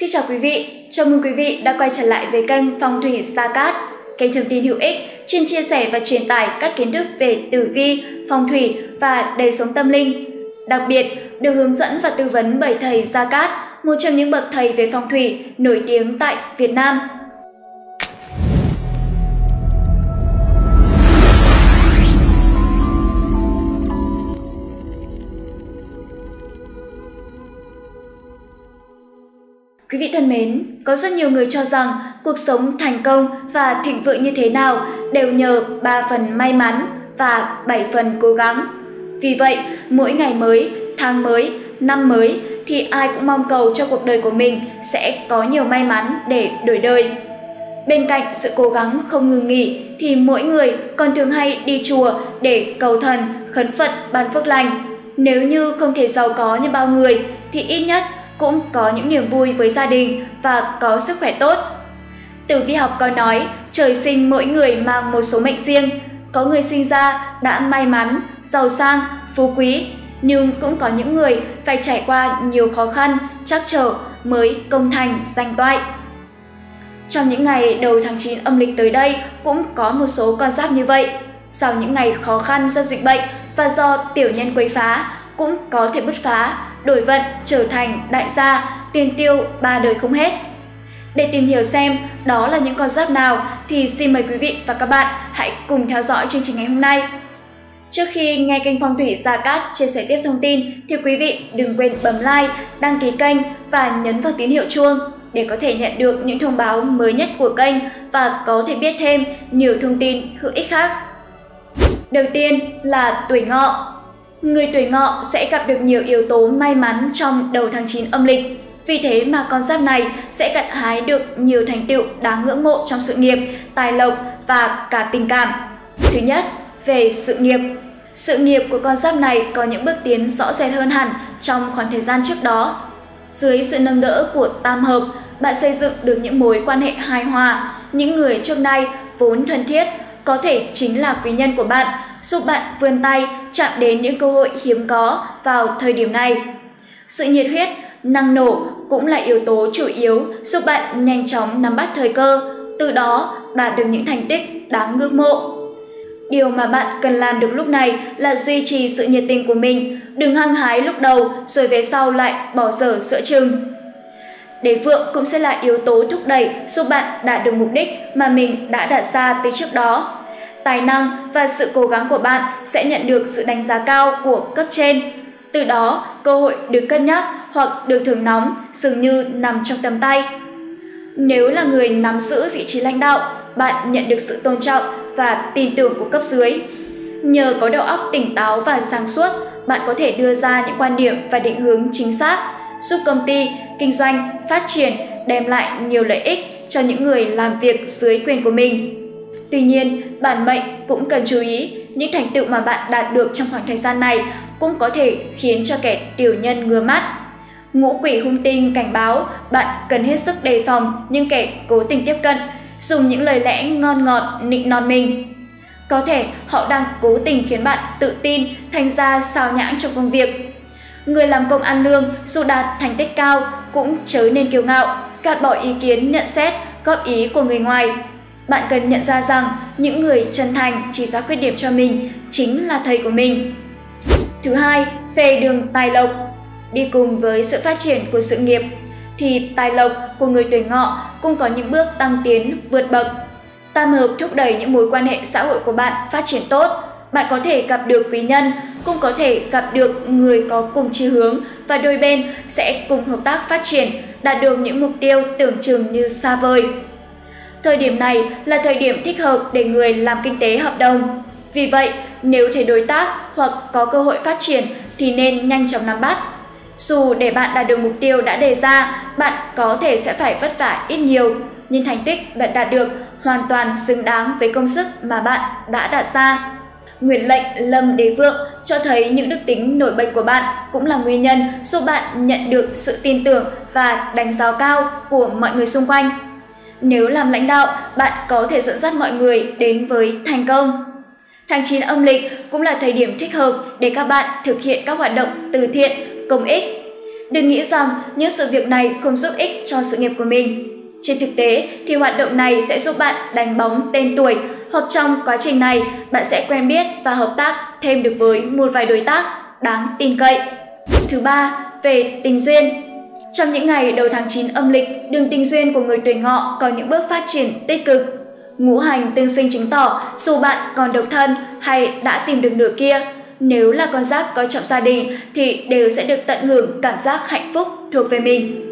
Xin chào quý vị, chào mừng quý vị đã quay trở lại với kênh Phong thủy Gia Cát, kênh thông tin hữu ích, chuyên chia sẻ và truyền tải các kiến thức về tử vi, phong thủy và đời sống tâm linh. Đặc biệt, được hướng dẫn và tư vấn bởi thầy Gia Cát, một trong những bậc thầy về phong thủy nổi tiếng tại Việt Nam. Quý vị thân mến, có rất nhiều người cho rằng cuộc sống thành công và thịnh vượng như thế nào đều nhờ 3 phần may mắn và 7 phần cố gắng. Vì vậy, mỗi ngày mới, tháng mới, năm mới thì ai cũng mong cầu cho cuộc đời của mình sẽ có nhiều may mắn để đổi đời. Bên cạnh sự cố gắng không ngừng nghỉ thì mỗi người còn thường hay đi chùa để cầu thần, khấn Phật ban phước lành. Nếu như không thể giàu có như bao người thì ít nhất cũng có những niềm vui với gia đình và có sức khỏe tốt. Tử vi học có nói, trời sinh mỗi người mang một số mệnh riêng. Có người sinh ra đã may mắn, giàu sang, phú quý, nhưng cũng có những người phải trải qua nhiều khó khăn, trắc trở mới công thành, danh toại. Trong những ngày đầu tháng 9 âm lịch tới đây cũng có một số con giáp như vậy. Sau những ngày khó khăn do dịch bệnh và do tiểu nhân quấy phá, cũng có thể bứt phá, đổi vận trở thành đại gia, tiền tiêu ba đời không hết. Để tìm hiểu xem đó là những con giáp nào thì xin mời quý vị và các bạn hãy cùng theo dõi chương trình ngày hôm nay. Trước khi nghe kênh Phong thủy Gia Cát chia sẻ tiếp thông tin thì quý vị đừng quên bấm like, đăng ký kênh và nhấn vào tín hiệu chuông để có thể nhận được những thông báo mới nhất của kênh và có thể biết thêm nhiều thông tin hữu ích khác. Đầu tiên là tuổi Ngọ. Người tuổi Ngọ sẽ gặp được nhiều yếu tố may mắn trong đầu tháng 9 âm lịch. Vì thế mà con giáp này sẽ gặt hái được nhiều thành tựu đáng ngưỡng mộ trong sự nghiệp, tài lộc và cả tình cảm. Thứ nhất, về sự nghiệp. Sự nghiệp của con giáp này có những bước tiến rõ rệt hơn hẳn trong khoảng thời gian trước đó. Dưới sự nâng đỡ của tam hợp, bạn xây dựng được những mối quan hệ hài hòa. Những người trước nay vốn thân thiết có thể chính là quý nhân của bạn, giúp bạn vươn tay chạm đến những cơ hội hiếm có vào thời điểm này. Sự nhiệt huyết, năng nổ cũng là yếu tố chủ yếu giúp bạn nhanh chóng nắm bắt thời cơ, từ đó đạt được những thành tích đáng ngưỡng mộ. Điều mà bạn cần làm được lúc này là duy trì sự nhiệt tình của mình, đừng hăng hái lúc đầu rồi về sau lại bỏ dở giữa chừng. Đế vượng cũng sẽ là yếu tố thúc đẩy giúp bạn đạt được mục đích mà mình đã đặt ra từ trước đó. Tài năng và sự cố gắng của bạn sẽ nhận được sự đánh giá cao của cấp trên. Từ đó, cơ hội được cân nhắc hoặc được thưởng nóng dường như nằm trong tầm tay. Nếu là người nắm giữ vị trí lãnh đạo, bạn nhận được sự tôn trọng và tin tưởng của cấp dưới. Nhờ có đầu óc tỉnh táo và sáng suốt, bạn có thể đưa ra những quan điểm và định hướng chính xác, giúp công ty, kinh doanh, phát triển, đem lại nhiều lợi ích cho những người làm việc dưới quyền của mình. Tuy nhiên, bản mệnh cũng cần chú ý, những thành tựu mà bạn đạt được trong khoảng thời gian này cũng có thể khiến cho kẻ tiểu nhân ngứa mắt. Ngũ quỷ hung tinh cảnh báo bạn cần hết sức đề phòng những kẻ cố tình tiếp cận, dùng những lời lẽ ngon ngọt nịnh non mình. Có thể họ đang cố tình khiến bạn tự tin, thành ra sao nhãng trong công việc. Người làm công ăn lương dù đạt thành tích cao cũng chớ nên kiêu ngạo, gạt bỏ ý kiến nhận xét, góp ý của người ngoài. Bạn cần nhận ra rằng những người chân thành chỉ ra khuyết điểm cho mình chính là thầy của mình. Thứ hai, về đường tài lộc. Đi cùng với sự phát triển của sự nghiệp thì tài lộc của người tuổi Ngọ cũng có những bước tăng tiến vượt bậc. Tam hợp thúc đẩy những mối quan hệ xã hội của bạn phát triển tốt. Bạn có thể gặp được quý nhân, cũng có thể gặp được người có cùng chí hướng và đôi bên sẽ cùng hợp tác phát triển, đạt được những mục tiêu tưởng chừng như xa vời. Thời điểm này là thời điểm thích hợp để người làm kinh tế hợp đồng. Vì vậy, nếu thấy đối tác hoặc có cơ hội phát triển thì nên nhanh chóng nắm bắt. Dù để bạn đạt được mục tiêu đã đề ra, bạn có thể sẽ phải vất vả ít nhiều, nhưng thành tích bạn đạt được hoàn toàn xứng đáng với công sức mà bạn đã đặt ra. Nguyệt lệnh Lâm Đế Vượng cho thấy những đức tính nổi bật của bạn cũng là nguyên nhân giúp bạn nhận được sự tin tưởng và đánh giá cao của mọi người xung quanh. Nếu làm lãnh đạo, bạn có thể dẫn dắt mọi người đến với thành công. Tháng 9 âm lịch cũng là thời điểm thích hợp để các bạn thực hiện các hoạt động từ thiện, công ích. Đừng nghĩ rằng những sự việc này không giúp ích cho sự nghiệp của mình. Trên thực tế thì hoạt động này sẽ giúp bạn đánh bóng tên tuổi, hoặc trong quá trình này bạn sẽ quen biết và hợp tác thêm được với một vài đối tác đáng tin cậy. Thứ ba, về tình duyên. Trong những ngày đầu tháng 9 âm lịch, đường tình duyên của người tuổi Ngọ có những bước phát triển tích cực. Ngũ hành tương sinh chứng tỏ dù bạn còn độc thân hay đã tìm được nửa kia, nếu là con giáp coi trọng gia đình thì đều sẽ được tận hưởng cảm giác hạnh phúc thuộc về mình.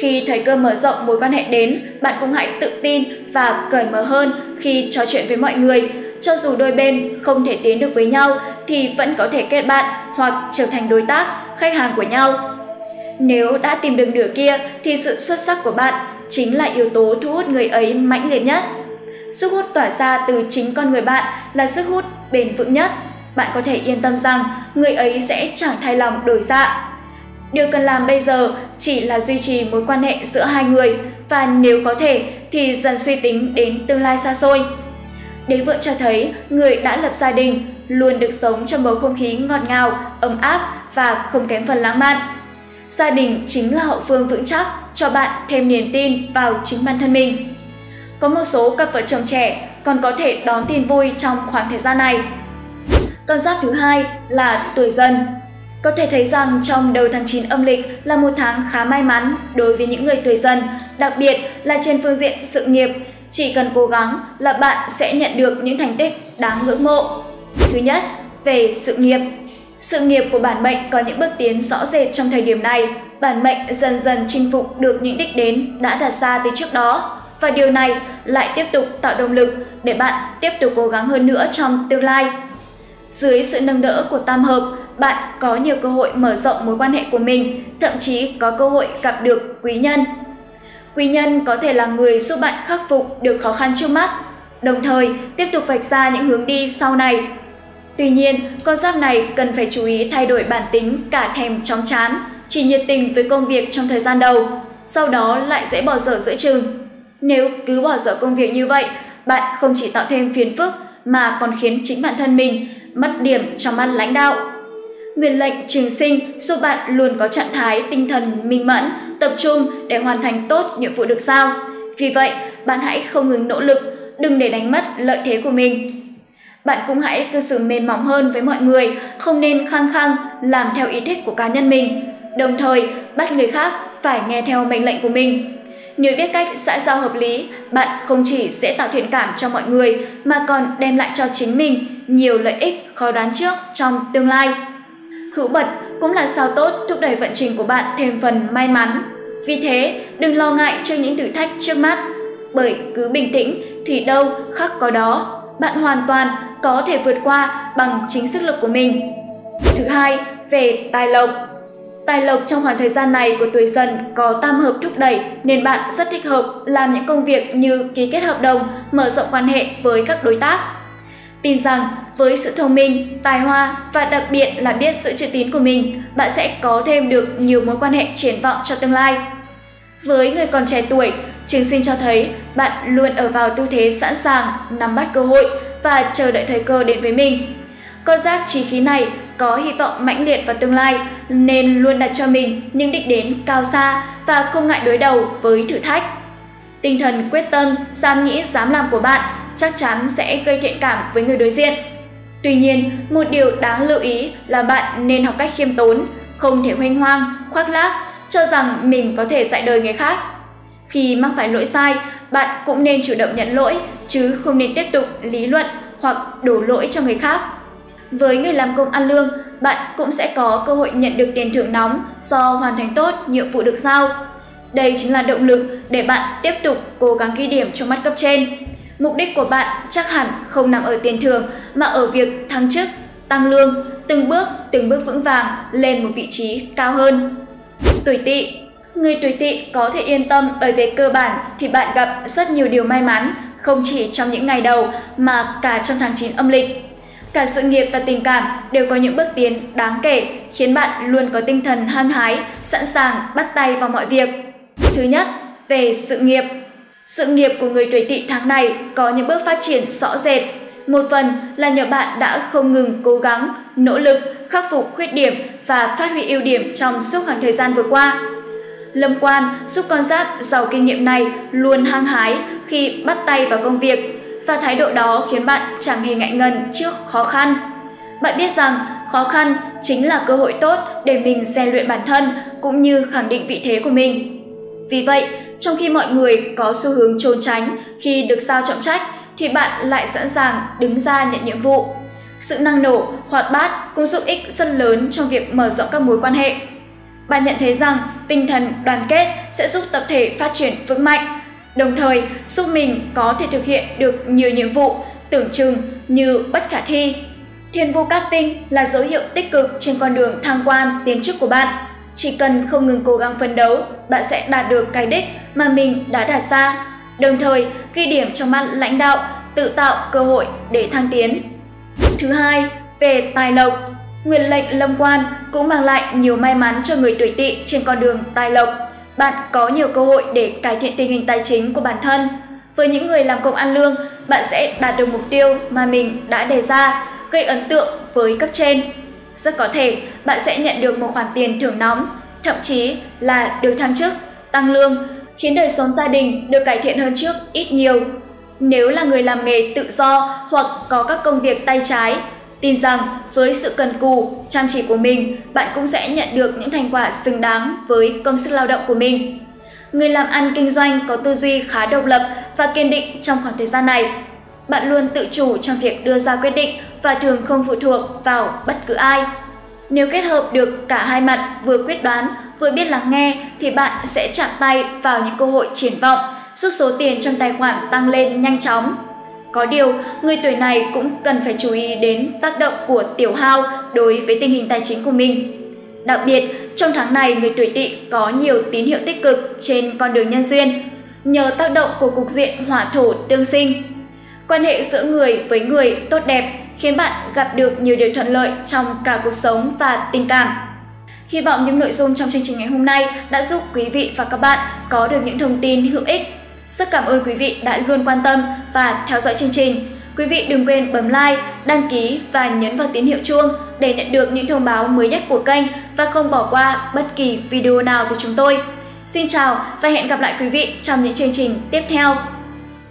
Khi thời cơ mở rộng mối quan hệ đến, bạn cũng hãy tự tin và cởi mở hơn khi trò chuyện với mọi người. Cho dù đôi bên không thể tiến được với nhau thì vẫn có thể kết bạn hoặc trở thành đối tác, khách hàng của nhau. Nếu đã tìm được nửa kia thì sự xuất sắc của bạn chính là yếu tố thu hút người ấy mãnh liệt nhất. Sức hút tỏa ra từ chính con người bạn là sức hút bền vững nhất. Bạn có thể yên tâm rằng người ấy sẽ chẳng thay lòng đổi dạ. Điều cần làm bây giờ chỉ là duy trì mối quan hệ giữa hai người và nếu có thể thì dần suy tính đến tương lai xa xôi. Đế vượng cho thấy người đã lập gia đình luôn được sống trong bầu không khí ngọt ngào, ấm áp và không kém phần lãng mạn. Gia đình chính là hậu phương vững chắc cho bạn thêm niềm tin vào chính bản thân mình. Có một số cặp vợ chồng trẻ còn có thể đón tin vui trong khoảng thời gian này. Con giáp thứ hai là tuổi Dần. Có thể thấy rằng trong đầu tháng 9 âm lịch là một tháng khá may mắn đối với những người tuổi Dần, đặc biệt là trên phương diện sự nghiệp. Chỉ cần cố gắng là bạn sẽ nhận được những thành tích đáng ngưỡng mộ. Thứ nhất, về sự nghiệp. Sự nghiệp của bản mệnh có những bước tiến rõ rệt trong thời điểm này. Bản mệnh dần dần chinh phục được những đích đến đã đặt ra từ trước đó. Và điều này lại tiếp tục tạo động lực để bạn tiếp tục cố gắng hơn nữa trong tương lai. Dưới sự nâng đỡ của tam hợp, bạn có nhiều cơ hội mở rộng mối quan hệ của mình, thậm chí có cơ hội gặp được quý nhân. Quý nhân có thể là người giúp bạn khắc phục được khó khăn trước mắt, đồng thời tiếp tục vạch ra những hướng đi sau này. Tuy nhiên, con giáp này cần phải chú ý thay đổi bản tính cả thèm chóng chán, chỉ nhiệt tình với công việc trong thời gian đầu, sau đó lại dễ bỏ dở giữa chừng. Nếu cứ bỏ dở công việc như vậy, bạn không chỉ tạo thêm phiền phức mà còn khiến chính bản thân mình mất điểm trong mắt lãnh đạo. Nguyên lệnh trường sinh giúp bạn luôn có trạng thái tinh thần minh mẫn, tập trung để hoàn thành tốt nhiệm vụ được giao. Vì vậy, bạn hãy không ngừng nỗ lực, đừng để đánh mất lợi thế của mình. Bạn cũng hãy cư xử mềm mỏng hơn với mọi người, không nên khăng khăng làm theo ý thích của cá nhân mình, đồng thời bắt người khác phải nghe theo mệnh lệnh của mình. Nếu biết cách xã giao hợp lý, bạn không chỉ sẽ tạo thiện cảm cho mọi người mà còn đem lại cho chính mình nhiều lợi ích khó đoán trước trong tương lai. Hữu bật cũng là sao tốt thúc đẩy vận trình của bạn thêm phần may mắn. Vì thế, đừng lo ngại trước những thử thách trước mắt, bởi cứ bình tĩnh thì đâu khắc có đó. Bạn hoàn toàn có thể vượt qua bằng chính sức lực của mình. Thứ hai, về tài lộc. Tài lộc trong khoảng thời gian này của tuổi Dần có tam hợp thúc đẩy nên bạn rất thích hợp làm những công việc như ký kết hợp đồng, mở rộng quan hệ với các đối tác. Tin rằng với sự thông minh, tài hoa và đặc biệt là biết sự chữ tín của mình, bạn sẽ có thêm được nhiều mối quan hệ triển vọng cho tương lai. Với người còn trẻ tuổi, trường sinh cho thấy bạn luôn ở vào tư thế sẵn sàng, nắm bắt cơ hội và chờ đợi thời cơ đến với mình. Con giáp chí khí này có hy vọng mãnh liệt vào tương lai nên luôn đặt cho mình những đích đến cao xa và không ngại đối đầu với thử thách. Tinh thần quyết tâm, dám nghĩ, dám làm của bạn chắc chắn sẽ gây thiện cảm với người đối diện. Tuy nhiên, một điều đáng lưu ý là bạn nên học cách khiêm tốn, không thể huênh hoang, khoác lác, cho rằng mình có thể dạy đời người khác. Khi mắc phải lỗi sai, bạn cũng nên chủ động nhận lỗi, chứ không nên tiếp tục lý luận hoặc đổ lỗi cho người khác. Với người làm công ăn lương, bạn cũng sẽ có cơ hội nhận được tiền thưởng nóng do hoàn thành tốt nhiệm vụ được giao. Đây chính là động lực để bạn tiếp tục cố gắng ghi điểm trong mắt cấp trên. Mục đích của bạn chắc hẳn không nằm ở tiền thưởng mà ở việc thăng chức, tăng lương, từng bước vững vàng lên một vị trí cao hơn. Tuổi Tỵ. Người tuổi Tỵ có thể yên tâm bởi về cơ bản thì bạn gặp rất nhiều điều may mắn, không chỉ trong những ngày đầu mà cả trong tháng 9 âm lịch. Cả sự nghiệp và tình cảm đều có những bước tiến đáng kể, khiến bạn luôn có tinh thần hăng hái, sẵn sàng bắt tay vào mọi việc. Thứ nhất, về sự nghiệp. Sự nghiệp của người tuổi Tỵ tháng này có những bước phát triển rõ rệt. một phần là nhờ bạn đã không ngừng cố gắng, nỗ lực, khắc phục khuyết điểm và phát huy ưu điểm trong suốt khoảng thời gian vừa qua. Lâm Quan giúp con giáp giàu kinh nghiệm này luôn hăng hái khi bắt tay vào công việc, và thái độ đó khiến bạn chẳng hề ngại ngần trước khó khăn. Bạn biết rằng khó khăn chính là cơ hội tốt để mình rèn luyện bản thân cũng như khẳng định vị thế của mình. Vì vậy, trong khi mọi người có xu hướng trốn tránh khi được giao trọng trách, thì bạn lại sẵn sàng đứng ra nhận nhiệm vụ. Sự năng nổ, hoạt bát cũng giúp ích rất lớn trong việc mở rộng các mối quan hệ. Bạn nhận thấy rằng tinh thần đoàn kết sẽ giúp tập thể phát triển vững mạnh, đồng thời giúp mình có thể thực hiện được nhiều nhiệm vụ tưởng chừng như bất khả thi. Thiên Vu Cát Tinh là dấu hiệu tích cực trên con đường thăng quan tiến chức của bạn. Chỉ cần không ngừng cố gắng phấn đấu, bạn sẽ đạt được cái đích mà mình đã đặt ra, đồng thời ghi điểm trong mắt lãnh đạo, tự tạo cơ hội để thăng tiến. Thứ hai, về tài lộc. Nguyên lệnh Lâm Quan cũng mang lại nhiều may mắn cho người tuổi Tỵ trên con đường tài lộc. Bạn có nhiều cơ hội để cải thiện tình hình tài chính của bản thân. Với những người làm công ăn lương, bạn sẽ đạt được mục tiêu mà mình đã đề ra, gây ấn tượng với cấp trên. Rất có thể bạn sẽ nhận được một khoản tiền thưởng nóng, thậm chí là được thăng chức, tăng lương, khiến đời sống gia đình được cải thiện hơn trước ít nhiều. Nếu là người làm nghề tự do hoặc có các công việc tay trái, tin rằng với sự cần cù, chăm chỉ của mình, bạn cũng sẽ nhận được những thành quả xứng đáng với công sức lao động của mình. Người làm ăn kinh doanh có tư duy khá độc lập và kiên định trong khoảng thời gian này. Bạn luôn tự chủ trong việc đưa ra quyết định và thường không phụ thuộc vào bất cứ ai. Nếu kết hợp được cả hai mặt vừa quyết đoán, vừa biết lắng nghe, thì bạn sẽ chạm tay vào những cơ hội triển vọng, giúp số tiền trong tài khoản tăng lên nhanh chóng. Có điều, người tuổi này cũng cần phải chú ý đến tác động của tiểu hao đối với tình hình tài chính của mình. Đặc biệt, trong tháng này người tuổi Tỵ có nhiều tín hiệu tích cực trên con đường nhân duyên, nhờ tác động của cục diện hỏa thổ tương sinh. Quan hệ giữa người với người tốt đẹp khiến bạn gặp được nhiều điều thuận lợi trong cả cuộc sống và tình cảm. Hy vọng những nội dung trong chương trình ngày hôm nay đã giúp quý vị và các bạn có được những thông tin hữu ích. Rất cảm ơn quý vị đã luôn quan tâm và theo dõi chương trình. Quý vị đừng quên bấm like, đăng ký và nhấn vào tín hiệu chuông để nhận được những thông báo mới nhất của kênh và không bỏ qua bất kỳ video nào từ chúng tôi. Xin chào và hẹn gặp lại quý vị trong những chương trình tiếp theo.